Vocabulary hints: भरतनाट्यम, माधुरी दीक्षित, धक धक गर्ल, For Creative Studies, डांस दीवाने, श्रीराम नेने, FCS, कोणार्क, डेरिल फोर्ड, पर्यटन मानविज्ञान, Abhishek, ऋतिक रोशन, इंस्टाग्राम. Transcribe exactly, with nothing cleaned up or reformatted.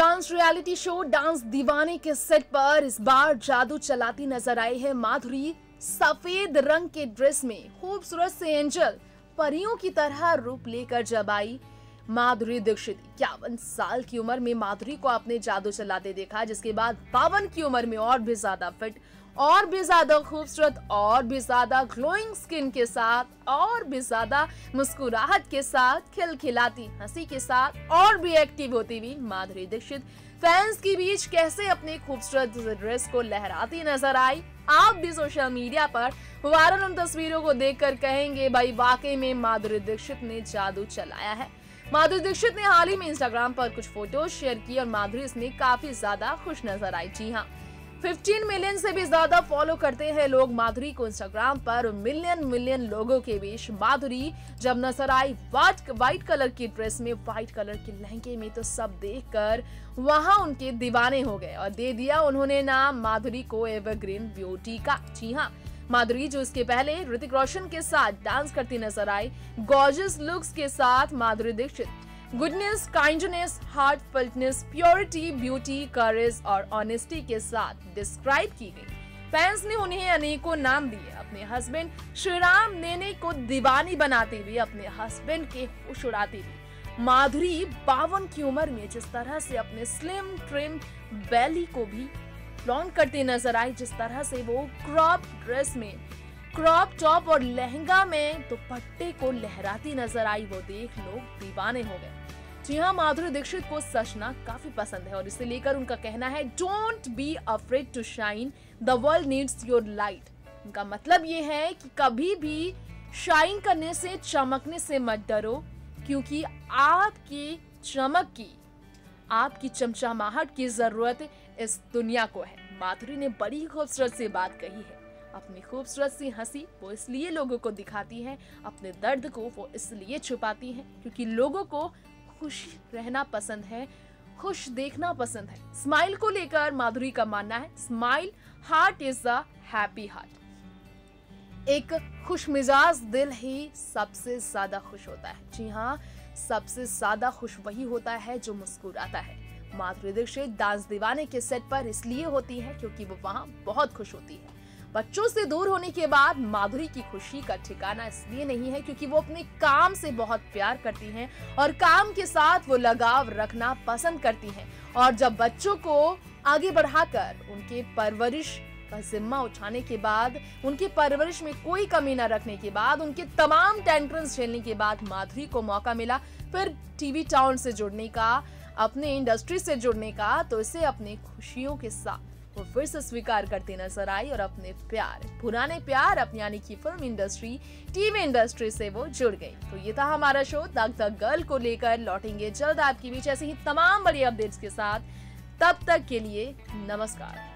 Dance reality show डांस दीवाने के set पर इस बार जादू चलाती नजर आई है माधुरी। सफेद रंग के ड्रेस में खूबसूरत से एंजल परियों की तरह रूप लेकर जब आई माधुरी दीक्षित। इक्यावन साल की उम्र में माधुरी को आपने जादू चलाते देखा, जिसके बाद बावन की उम्र में और भी ज्यादा फिट, और भी ज्यादा खूबसूरत, और भी ज्यादा ग्लोइंग स्किन के साथ, और भी ज्यादा मुस्कुराहट के साथ, खिलखिलाती हंसी के साथ और भी एक्टिव होती हुई माधुरी दीक्षित फैंस के बीच कैसे अपने खूबसूरत ड्रेस को लहराती नजर आई। आप भी सोशल मीडिया पर वायरल उन तस्वीरों को देखकर कहेंगे, भाई वाकई में माधुरी दीक्षित ने जादू चलाया है। माधुरी दीक्षित ने हाल ही में इंस्टाग्राम पर कुछ फोटोज शेयर की और माधुरी इसमें काफी ज्यादा खुश नजर आई। जी हाँ, पंद्रह मिलियन से भी ज्यादा फॉलो करते हैं लोग माधुरी को इंस्टाग्राम पर। मिलियन मिलियन लोगों के बीच माधुरी जब नजर आई वाइट वाइट कलर की ड्रेस में, वाइट कलर के लहंगे में, तो सब देखकर वहां उनके दीवाने हो गए और दे दिया उन्होंने नाम माधुरी को एवरग्रीन ब्यूटी का। जी हाँ, माधुरी जो इसके पहले ऋतिक रोशन के साथ डांस करती नजर आई, गॉर्जियस लुक्स के साथ माधुरी दीक्षित goodness, kindness, heartfulness, purity, beauty, courage और ऑनेस्टी के साथ डिस्क्राइब की गई। फैंस ने उन्हें अनेकों नाम दिए। अपने हस्बैंड श्रीराम नेने को दीवानी बनाते हुए, अपने हस्बैंड के होश उड़ाते हुए माधुरी बावन की उम्र में जिस तरह से अपने स्लिम ट्रिम बेली को भी लॉन्च करते नजर आई, जिस तरह से वो क्रॉप ड्रेस में, क्रॉप टॉप और लहंगा में दुपट्टे को लहराती नजर आई, वो देख लोग दीवाने हो गए। जी हाँ, माधुरी दीक्षित को सजना काफी पसंद है और इसे लेकर उनका कहना है, don't be afraid to shine, the world needs your light. उनका मतलब ये है कि कभी भी शाइन करने से, चमकने से मत डरो, क्योंकि आपकी चमक की, आपकी चमचमाहट की जरूरत इस दुनिया को है। माधुरी ने बड़ी खूबसूरत सी बात कही है। अपनी खूबसूरत सी हंसी वो इसलिए लोगों को दिखाती है, अपने दर्द को वो इसलिए छुपाती है क्योंकि लोगों को खुश रहना पसंद है, खुश देखना पसंद है। स्माइल को लेकर माधुरी का मानना है, smile heart is a happy heart. एक खुशमिजाज दिल ही सबसे ज्यादा खुश होता है। जी हाँ, सबसे ज्यादा खुश वही होता है जो मुस्कुराता है। माधुरी दीक्षित डांस दीवाने के सेट पर इसलिए होती है क्योंकि वो वहाँ बहुत खुश होती है। बच्चों से दूर होने के बाद माधुरी की खुशी का ठिकाना इसलिए नहीं है क्योंकि वो अपने काम से बहुत प्यार करती हैं और काम के साथ वो लगाव रखना पसंद करती हैं। और जब बच्चों को आगे बढ़ाकर उनके परवरिश का जिम्मा उठाने के बाद, उनके परवरिश में कोई कमी न रखने के बाद, उनके तमाम टेंट्रम्स झेलने के बाद माधुरी को मौका मिला फिर टीवी टाउन से जुड़ने का, अपने इंडस्ट्री से जुड़ने का, तो इसे अपनी खुशियों के साथ वो फिर से स्वीकार करती नजर आई और अपने प्यार, पुराने प्यार, अपनी यानी कि फिल्म इंडस्ट्री, टीवी इंडस्ट्री से वो जुड़ गई। तो ये था हमारा शो धक धक गर्ल को लेकर। लौटेंगे जल्द आपके बीच ऐसे ही तमाम बड़ी अपडेट्स के साथ। तब तक के लिए नमस्कार।